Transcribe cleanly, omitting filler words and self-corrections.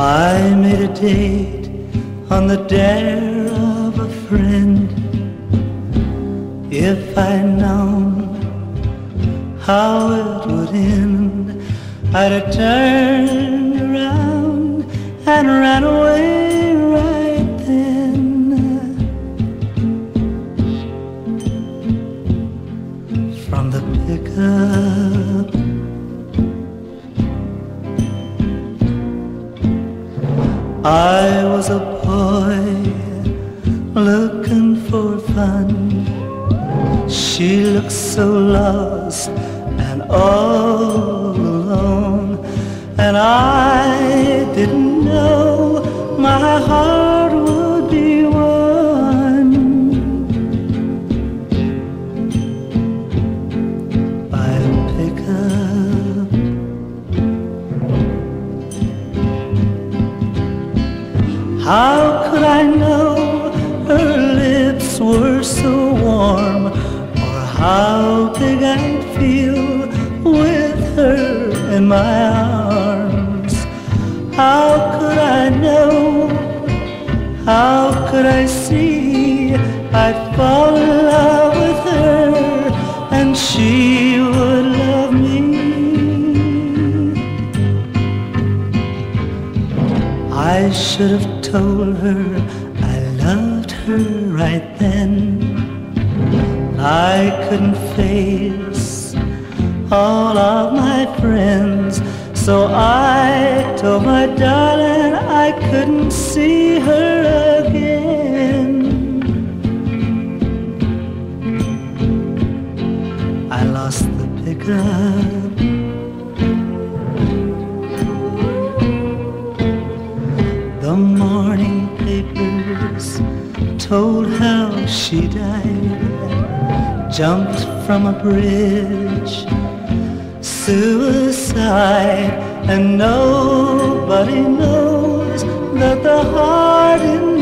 I meditate on the dare of a friend. If I'd known how it would end, I'd have turned around and ran away right then. From the pickup, I was a boy looking for fun. She looked so lost and all alone, and I didn't know my heart would be won by a pickup. How could I know her lips were so warm? How big I'd feel with her in my arms. How could I know? How could I see? I'd fall in love with her and she would love me. I should have told her I loved her right then. I couldn't face all of my friends, so I told my darling I couldn't see her again. I lost the pickup. The morning papers told how she died. Jumped from a bridge, suicide, and nobody knows that the heart in